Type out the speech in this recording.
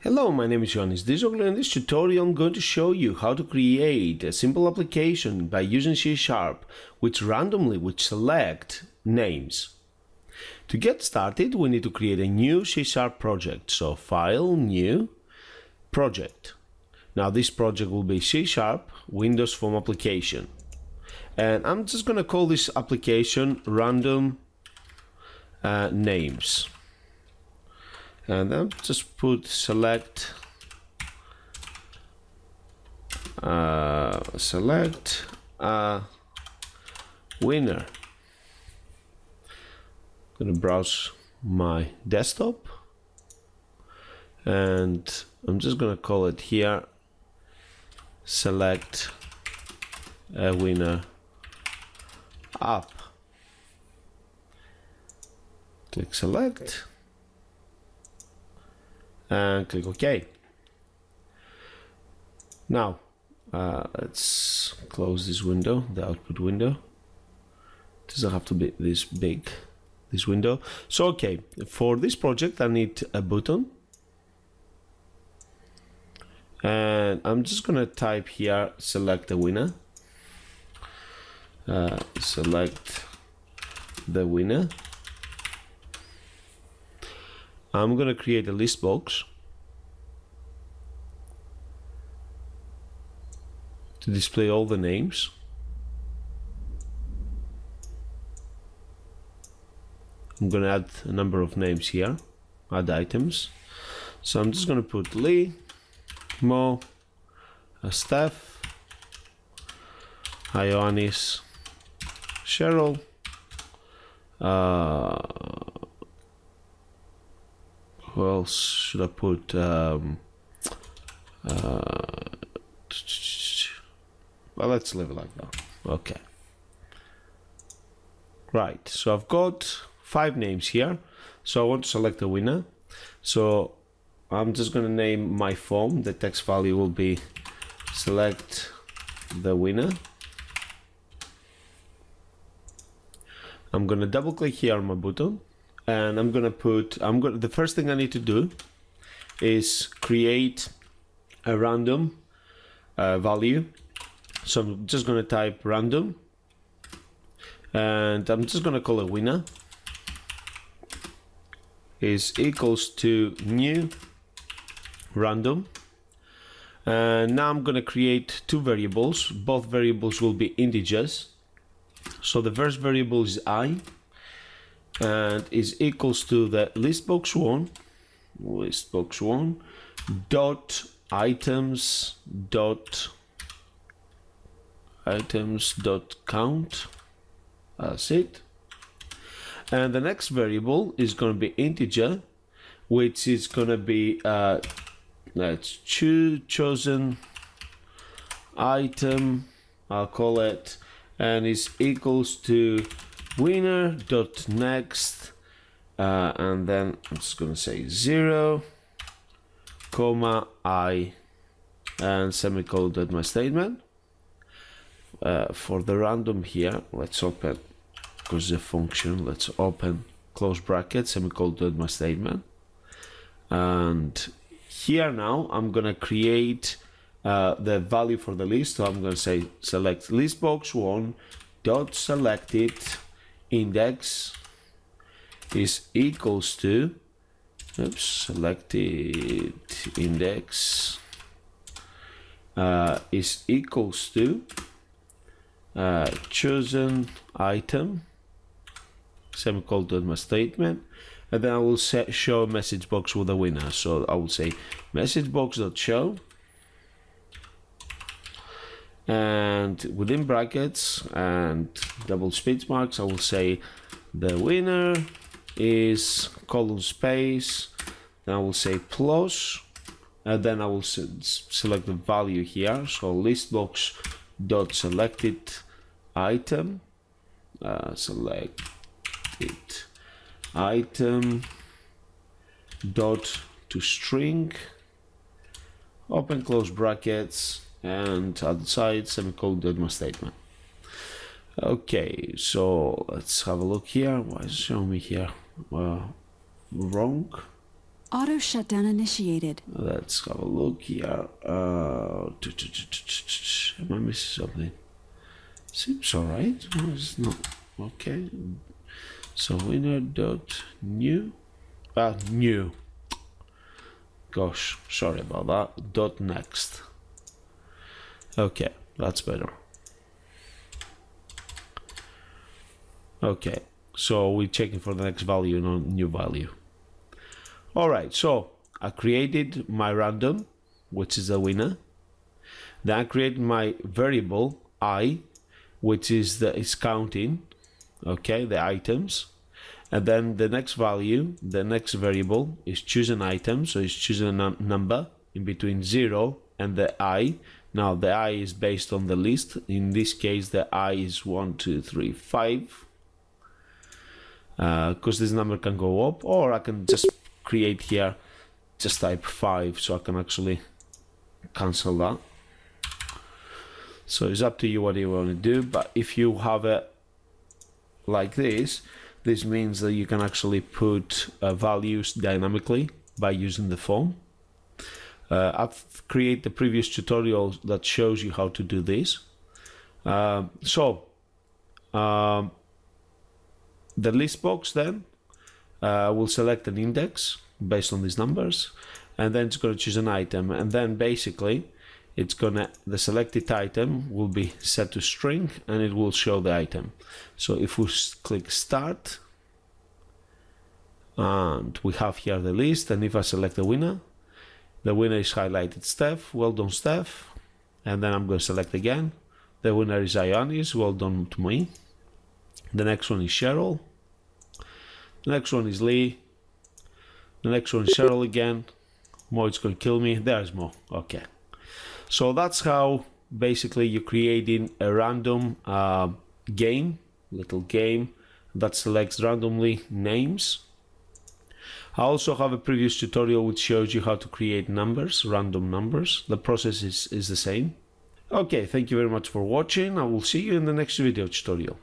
Hello, my name is Johannes Dizoglu, and in this tutorial I'm going to show you how to create a simple application by using C Sharp, which randomly would select names. To get started, we need to create a new C Sharp project. So File, New, Project. Now this project will be C Sharp Windows Form Application. And I'm just going to call this application Random Names. And then just put select winner. I'm gonna browse my desktop, and I'm just gonna call it here select a winner app. Click select. And click OK. Now let's close this window, the output window. It doesn't have to be this big, this window. So OK, for this project I need a button, and I'm just gonna type here select a winner. Select the winner. I'm going to create a list box to display all the names, I'm going to add a number of names here, add items, so I'm just going to put Lee, Mo, Steph, Ioannis, Cheryl, who else should I put? Well, let's leave it like that. Okay. Right. So I've got 5 names here. So I want to select a winner. So I'm just going to name my form. The text value will be select the winner. I'm going to double click here on my button. And I'm gonna put, the first thing I need to do is create a random value. So I'm just gonna type random, and I'm just gonna call it winner is equals to new random. And now I'm gonna create 2 variables. Both variables will be integers. So the first variable is I. And is equals to the list box one dot items dot count. That's it. And the next variable is going to be integer, which is going to be let's chosen item. I'll call it, and is equals to winner dot next, and then I'm just gonna say 0, I, and semicolon dot my statement. For the random here, let's open, because the function, let's open close bracket semicolon dot my statement. And here now I'm gonna create the value for the list. So I'm gonna say select list box one dot select it. Index is equals to selected index is equals to chosen item semicolon my statement, and then I will set show message box with a winner. So I will say message box dot show, and within brackets and double speech marks I will say the winner is colon space, then I will say plus, and then I will select the value here. So list box dot selected item dot to string, open close brackets, and outside semicolon dot my statement. Okay, so let's have a look here. Why is it showing me here wrong? Auto shutdown initiated. Let's have a look here. Am I missing something? Seems alright. No, it's not. Okay. So winner dot new. New. Gosh, sorry about that. Dot next. Okay, that's better. Okay, so we're checking for the next value, not new value. All right, so I created my random, which is a winner. Then I created my variable I, which is counting, okay, the items. And then the next value, the next variable is choose an item, so it's choose a number in between 0 and the I. Now the I is based on the list. In this case, the I is 1, 2, 3, 5, because this number can go up, or I can just create here, just type 5, so I can actually cancel that. So it's up to you what you want to do, but if you have it like this, this means that you can actually put values dynamically by using the form. I've created the previous tutorial that shows you how to do this. The list box then, we'll select an index based on these numbers, and then it's going to choose an item, and then basically it's gonna, the selected item will be set to string and it will show the item. So if we click start, and we have here the list, and if I select the winner is highlighted, Steph, well done Steph, and then I'm going to select again, the winner is Ioannis, well done to me, the next one is Cheryl, the next one is Lee. The next one is Cheryl again. More, it's going to kill me. There's more. Okay. So that's how basically you're creating a random game, little game that selects randomly names. I also have a previous tutorial which shows you how to create numbers, random numbers. The process is the same. Okay, thank you very much for watching. I will see you in the next video tutorial.